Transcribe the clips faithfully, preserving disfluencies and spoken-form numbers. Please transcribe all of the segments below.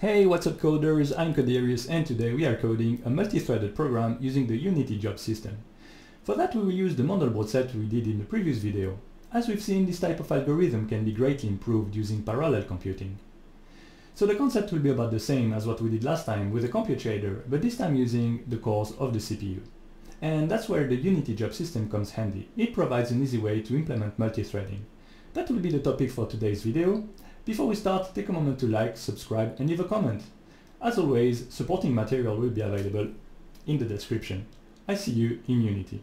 Hey, what's up coders, I'm Coderious and today we are coding a multi-threaded program using the Unity Job System. For that we will use the Mandelbrot set we did in the previous video. As we've seen, this type of algorithm can be greatly improved using parallel computing. So the concept will be about the same as what we did last time with the compute shader, but this time using the cores of the C P U. And that's where the Unity Job System comes handy. It provides an easy way to implement multi-threading. That will be the topic for today's video. Before we start, take a moment to like, subscribe and leave a comment. As always, supporting material will be available in the description. I see you in Unity.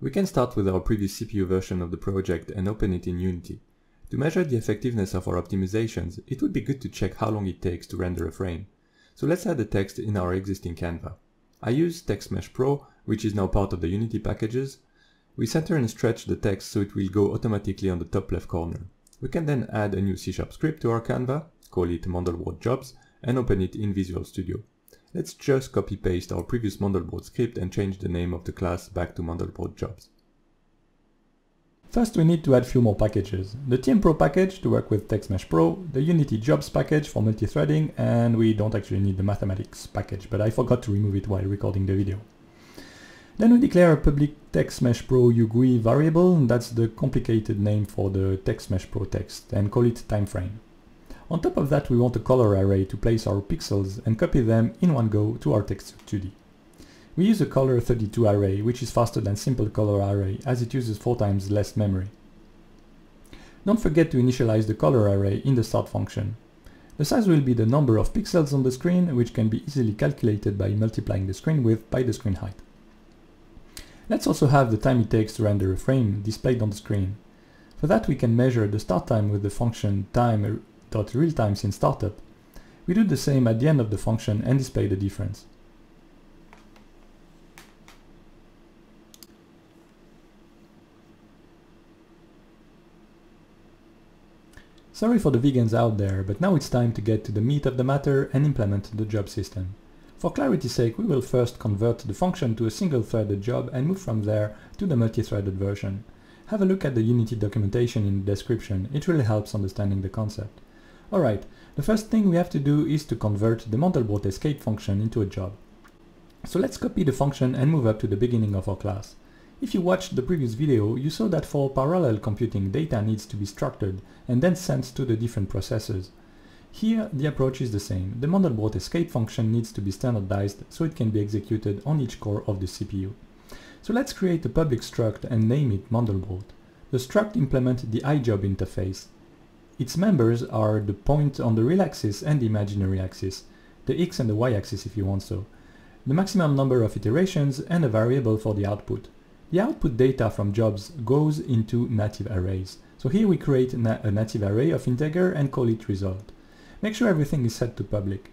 We can start with our previous C P U version of the project and open it in Unity. To measure the effectiveness of our optimizations, it would be good to check how long it takes to render a frame. So let's add the text in our existing Canva. I use TextMesh Pro, which is now part of the Unity packages. We center and stretch the text so it will go automatically on the top left corner. We can then add a new C sharp script to our Canva, call it MandelbrotJobs, and open it in Visual Studio. Let's just copy-paste our previous Mandelbrot script and change the name of the class back to MandelbrotJobs. First we need to add few more packages. The T M Pro package to work with TextMesh Pro, the Unity Jobs package for multi-threading, and we don't actually need the mathematics package, but I forgot to remove it while recording the video. Then we declare a public TextMesh Pro U G U I variable, that's the complicated name for the TextMesh Pro text, and call it timeframe. On top of that we want a color array to place our pixels and copy them in one go to our texture two D. We use a color thirty-two array, which is faster than simple color array as it uses four times less memory. Don't forget to initialize the color array in the start function. The size will be the number of pixels on the screen, which can be easily calculated by multiplying the screen width by the screen height. Let's also have the time it takes to render a frame displayed on the screen. For that we can measure the start time with the function time.realtime since startup. We do the same at the end of the function and display the difference. Sorry for the vegans out there, but now it's time to get to the meat of the matter and implement the job system. For clarity's sake, we will first convert the function to a single-threaded job and move from there to the multi-threaded version. Have a look at the Unity documentation in the description, it really helps understanding the concept. Alright, the first thing we have to do is to convert the Mandelbrot escape function into a job. So let's copy the function and move up to the beginning of our class. If you watched the previous video, you saw that for parallel computing, data needs to be structured and then sent to the different processors. Here, the approach is the same. The Mandelbrot escape function needs to be standardized so it can be executed on each core of the C P U. So let's create a public struct and name it Mandelbrot. The struct implements the iJob interface. Its members are the point on the real axis and the imaginary axis, the x and the y axis if you want so, the maximum number of iterations and a variable for the output. The output data from jobs goes into native arrays. So here we create na- a native array of integer and call it result. Make sure everything is set to public.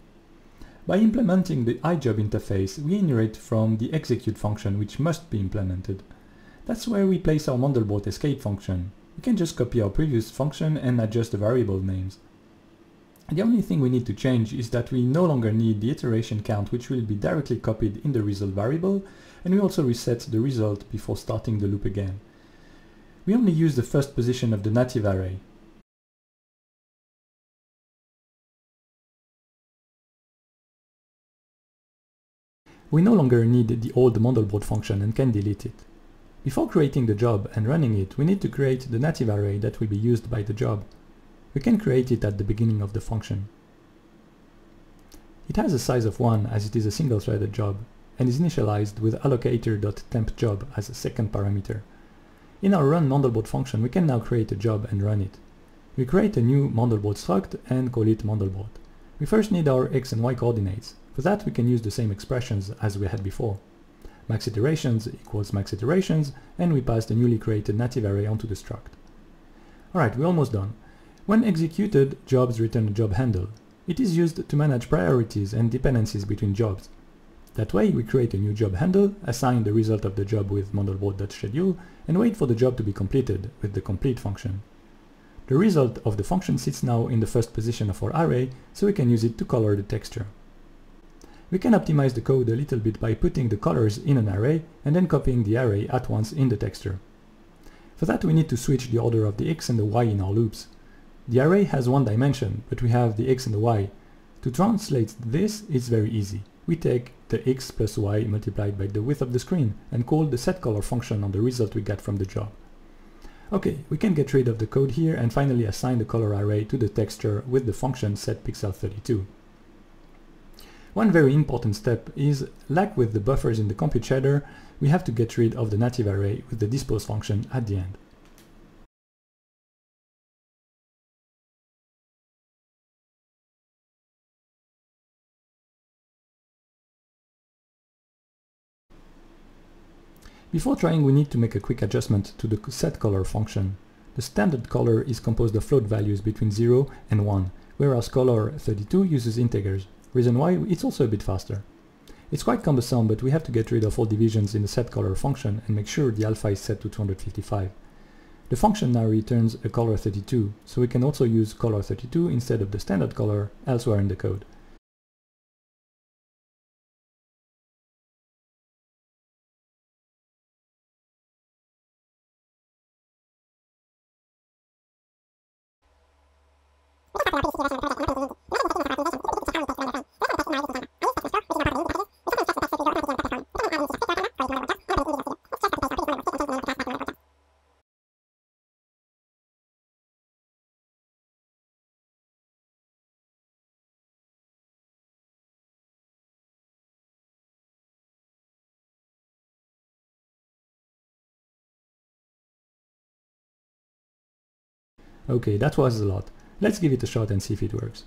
By implementing the iJob interface, we inherit from the execute function which must be implemented. That's where we place our Mandelbrot escape function. We can just copy our previous function and adjust the variable names. The only thing we need to change is that we no longer need the iteration count, which will be directly copied in the result variable, and we also reset the result before starting the loop again. We only use the first position of the native array. We no longer need the old Mandelbrot function and can delete it. Before creating the job and running it, we need to create the native array that will be used by the job. We can create it at the beginning of the function. It has a size of one as it is a single-threaded job and is initialized with allocator.tempJob as a second parameter. In our run Mandelbrot function, we can now create a job and run it. We create a new Mandelbrot struct and call it Mandelbrot. We first need our x and y coordinates. For that we can use the same expressions as we had before. Max iterations equals max iterations, and we pass the newly created native array onto the struct. Alright, we're almost done. When executed, jobs return a job handle. It is used to manage priorities and dependencies between jobs. That way we create a new job handle, assign the result of the job with Mandelbrot.schedule, and wait for the job to be completed with the complete function. The result of the function sits now in the first position of our array, so we can use it to color the texture. We can optimize the code a little bit by putting the colors in an array and then copying the array at once in the texture. For that we need to switch the order of the x and the y in our loops. The array has one dimension, but we have the x and the y. To translate this, it's very easy. We take the x plus y multiplied by the width of the screen and call the setColor function on the result we got from the job. Okay, we can get rid of the code here and finally assign the color array to the texture with the function setPixel thirty-two. One very important step is, like with the buffers in the compute shader, we have to get rid of the native array with the dispose function at the end. Before trying, we need to make a quick adjustment to the setColor function. The standard color is composed of float values between zero and one, whereas color thirty-two uses integers, reason why it's also a bit faster. It's quite cumbersome, but we have to get rid of all divisions in the setColor function and make sure the alpha is set to two hundred fifty-five. The function now returns a color thirty-two, so we can also use color thirty-two instead of the standard color elsewhere in the code. Okay, that was a lot. Let's give it a shot and see if it works.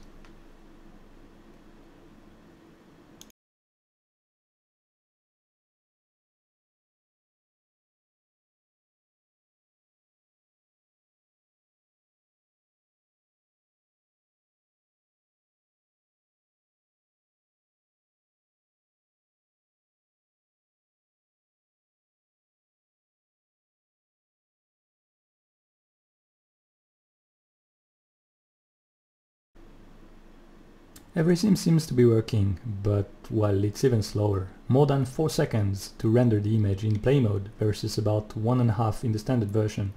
Everything seems to be working, but well, it's even slower. More than four seconds to render the image in play mode versus about one and a half in the standard version.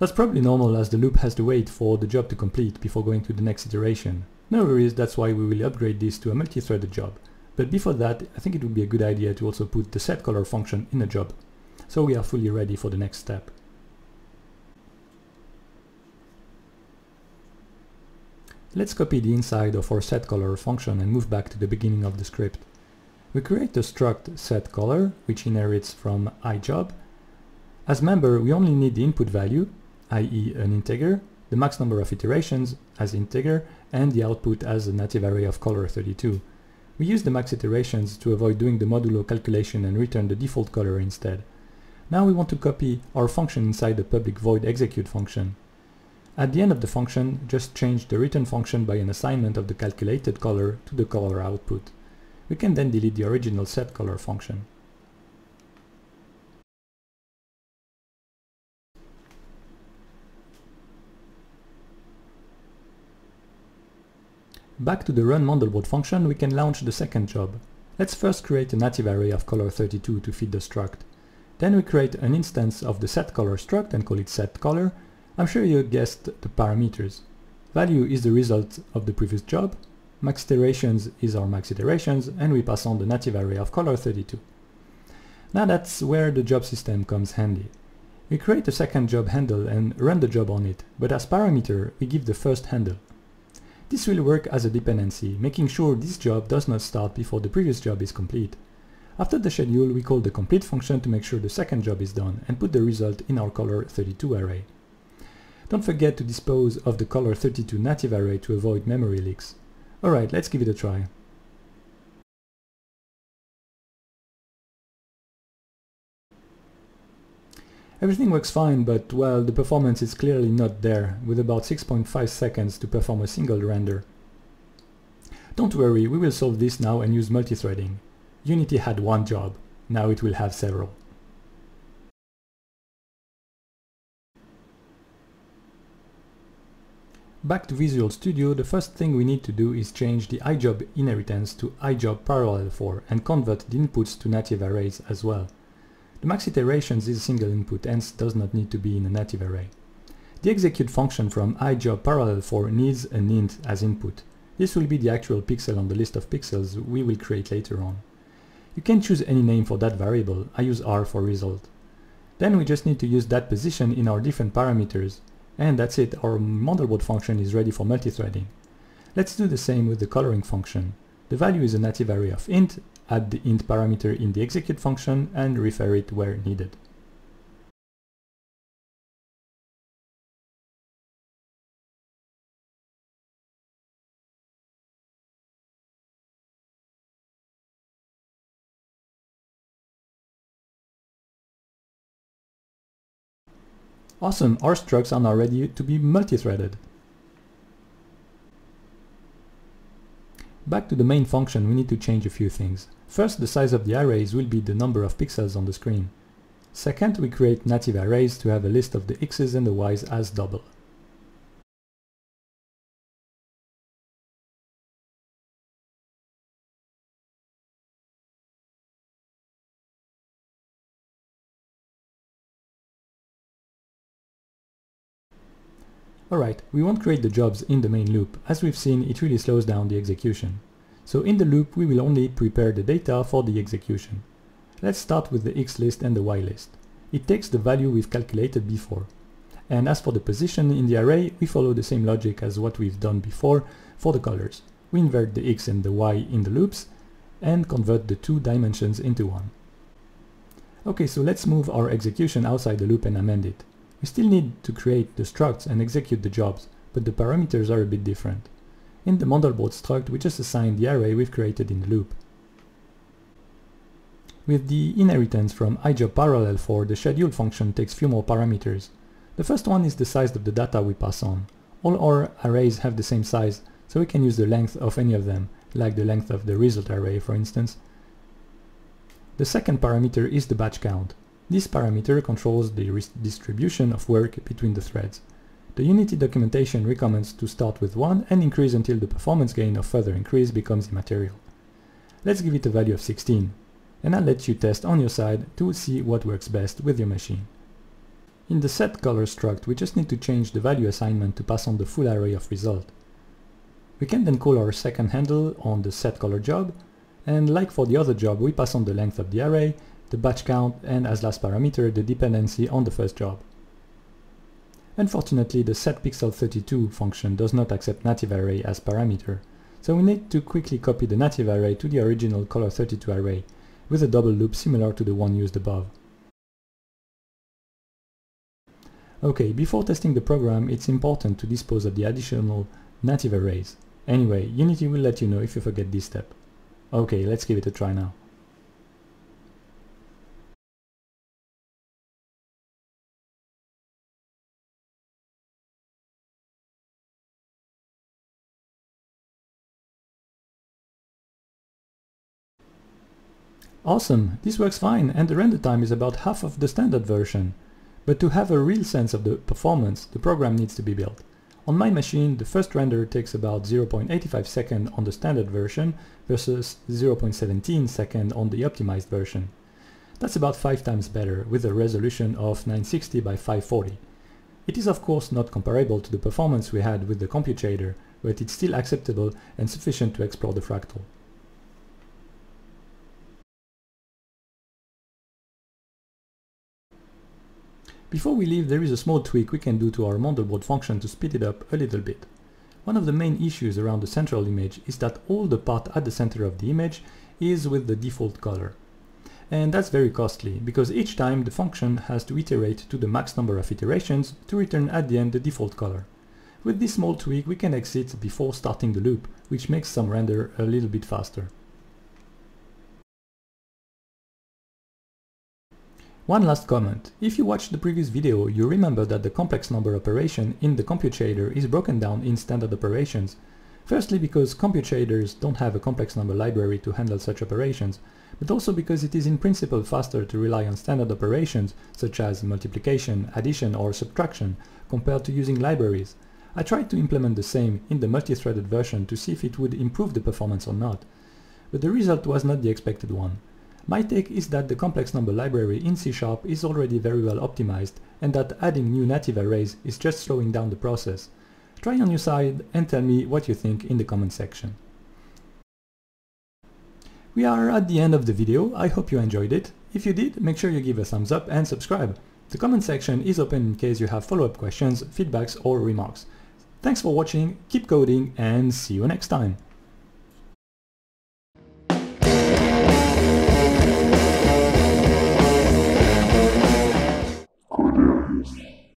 That's probably normal as the loop has to wait for the job to complete before going to the next iteration. No worries, that's why we will upgrade this to a multi-threaded job. But before that, I think it would be a good idea to also put the setColor function in a job, so we are fully ready for the next step. Let's copy the inside of our setColor function and move back to the beginning of the script. We create a struct setColor, which inherits from iJob. As member, we only need the input value, that is an integer, the max number of iterations as integer, and the output as a native array of color thirty-two. We use the max iterations to avoid doing the modulo calculation and return the default color instead. Now we want to copy our function inside the public void execute function. At the end of the function, just change the return function by an assignment of the calculated color to the color output. We can then delete the original setColor function. Back to the run Mandelbrot function, we can launch the second job. Let's first create a native array of color thirty-two to feed the struct. Then we create an instance of the setColor struct and call it setColor. I'm sure you guessed the parameters. Value is the result of the previous job, max iterations is our max iterations, and we pass on the native array of color thirty-two. Now that's where the job system comes handy. We create a second job handle and run the job on it, but as parameter we give the first handle. This will work as a dependency, making sure this job does not start before the previous job is complete. After the schedule, we call the complete function to make sure the second job is done and put the result in our color thirty-two array. Don't forget to dispose of the color thirty-two native array to avoid memory leaks. Alright, let's give it a try. Everything works fine, but well, the performance is clearly not there, with about six point five seconds to perform a single render. Don't worry, we will solve this now and use multithreading. Unity had one job, now it will have several. Back to Visual Studio, the first thing we need to do is change the iJob inheritance to iJob Parallel For and convert the inputs to native arrays as well. The max iterations is a single input, hence does not need to be in a native array. The execute function from iJob Parallel For needs an int as input. This will be the actual pixel on the list of pixels we will create later on. You can choose any name for that variable. I use R for result. Then we just need to use that position in our different parameters, and that's it, our Mandelbrot function is ready for multithreading. Let's do the same with the coloring function. The value is a native array of int, add the int parameter in the execute function and refer it where needed. Awesome, our structs are now ready to be multi-threaded. Back to the main function, we need to change a few things. First, the size of the arrays will be the number of pixels on the screen. Second, we create native arrays to have a list of the x's and the y's as double. Alright, we won't create the jobs in the main loop. As we've seen, it really slows down the execution. So in the loop, we will only prepare the data for the execution. Let's start with the X list and the Y list. It takes the value we've calculated before. And as for the position in the array, we follow the same logic as what we've done before for the colors. We invert the X and the Y in the loops and convert the two dimensions into one. Okay, so let's move our execution outside the loop and amend it. We still need to create the structs and execute the jobs, but the parameters are a bit different. In the Mandelbrot struct, we just assign the array we've created in the loop. With the inheritance from iJobParallelFor, the schedule function takes few more parameters. The first one is the size of the data we pass on. All our arrays have the same size, so we can use the length of any of them, like the length of the result array, for instance. The second parameter is the batch count. This parameter controls the distribution of work between the threads. The Unity documentation recommends to start with one and increase until the performance gain or further increase becomes immaterial. Let's give it a value of sixteen, and I'll let you test on your side to see what works best with your machine. In the setColor struct, we just need to change the value assignment to pass on the full array of result. We can then call our second handle on the setColor job, and like for the other job, we pass on the length of the array, the batch count, and as last parameter, the dependency on the first job. Unfortunately, the setPixel thirty-two function does not accept native array as parameter, so we need to quickly copy the native array to the original color thirty-two array, with a double loop similar to the one used above. Okay, before testing the program, it's important to dispose of the additional native arrays. Anyway, Unity will let you know if you forget this step. Okay, let's give it a try now. Awesome, this works fine and the render time is about half of the standard version. But to have a real sense of the performance, the program needs to be built. On my machine, the first render takes about zero point eight five seconds on the standard version versus zero point one seven seconds on the optimized version. That's about five times better with a resolution of nine sixty by five forty. It is of course not comparable to the performance we had with the computator, but it's still acceptable and sufficient to explore the fractal. Before we leave, there is a small tweak we can do to our Mandelbrot function to speed it up a little bit. One of the main issues around the central image is that all the part at the center of the image is with the default color. And that's very costly, because each time the function has to iterate to the max number of iterations to return at the end the default color. With this small tweak, we can exit before starting the loop, which makes some render a little bit faster. One last comment. If you watched the previous video, you remember that the complex number operation in the computator is broken down in standard operations. Firstly, because computators don't have a complex number library to handle such operations, but also because it is in principle faster to rely on standard operations such as multiplication, addition or subtraction compared to using libraries. I tried to implement the same in the multi-threaded version to see if it would improve the performance or not, but the result was not the expected one. My take is that the complex number library in C sharp is already very well optimized and that adding new native arrays is just slowing down the process. Try on your side and tell me what you think in the comment section. We are at the end of the video. I hope you enjoyed it. If you did, make sure you give a thumbs up and subscribe. The comment section is open in case you have follow-up questions, feedbacks or remarks. Thanks for watching, keep coding and see you next time!